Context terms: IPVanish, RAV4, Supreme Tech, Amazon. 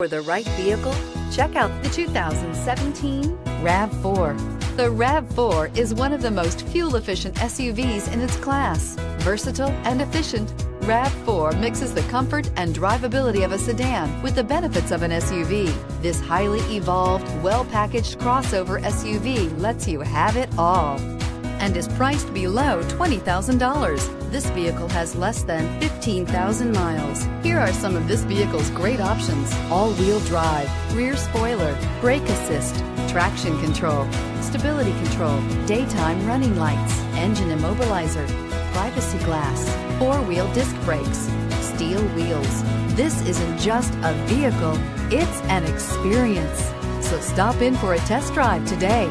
For the right vehicle, check out the 2017 RAV4. The RAV4 is one of the most fuel-efficient SUVs in its class. Versatile and efficient, RAV4 mixes the comfort and drivability of a sedan with the benefits of an SUV. This highly evolved, well-packaged crossover SUV lets you have it all and is priced below $20,000. This vehicle has less than 15,000 miles. Here are some of this vehicle's great options: all-wheel drive, rear spoiler, brake assist, traction control, stability control, daytime running lights, engine immobilizer, privacy glass, four-wheel disc brakes, steel wheels. This isn't just a vehicle, it's an experience. So stop in for a test drive today.